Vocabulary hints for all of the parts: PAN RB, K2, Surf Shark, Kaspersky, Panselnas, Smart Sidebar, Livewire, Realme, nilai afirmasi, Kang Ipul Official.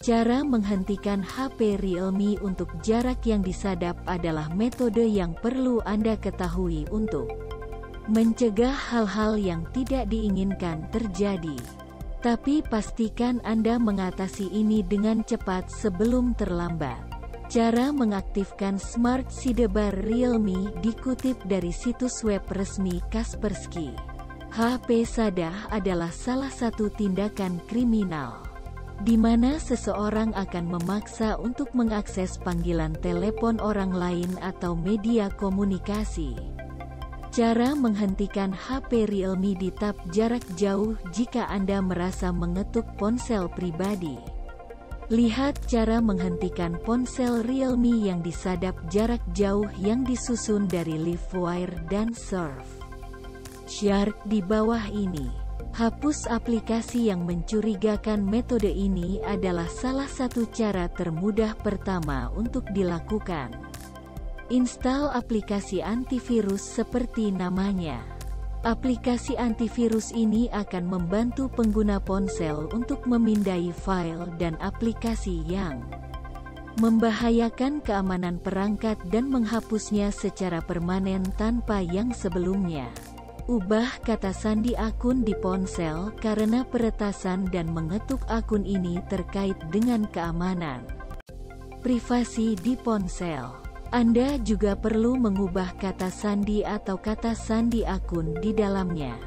Cara menghentikan HP Realme untuk jarak yang disadap adalah metode yang perlu Anda ketahui untuk mencegah hal-hal yang tidak diinginkan terjadi. Tapi pastikan Anda mengatasi ini dengan cepat sebelum terlambat. Cara mengaktifkan Smart Sidebar Realme dikutip dari situs web resmi Kaspersky. HP sadah adalah salah satu tindakan kriminal di mana seseorang akan memaksa untuk mengakses panggilan telepon orang lain atau media komunikasi. Cara menghentikan HP Realme di tap jarak jauh jika Anda merasa mengetuk ponsel pribadi. Lihat cara menghentikan ponsel Realme yang disadap jarak jauh yang disusun dari Livewire dan Surf Shark di bawah ini. Hapus aplikasi yang mencurigakan. Metode ini adalah salah satu cara termudah pertama untuk dilakukan. Install aplikasi antivirus seperti namanya. Aplikasi antivirus ini akan membantu pengguna ponsel untuk memindai file dan aplikasi yang membahayakan keamanan perangkat dan menghapusnya secara permanen tanpa yang sebelumnya. Ubah kata sandi akun di ponsel karena peretasan dan mengetuk akun ini terkait dengan keamanan privasi di ponsel. Anda juga perlu mengubah kata sandi atau kata sandi akun di dalamnya.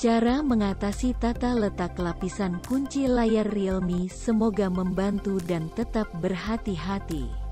Cara mengatasi tata letak lapisan kunci layar Realme semoga membantu dan tetap berhati-hati.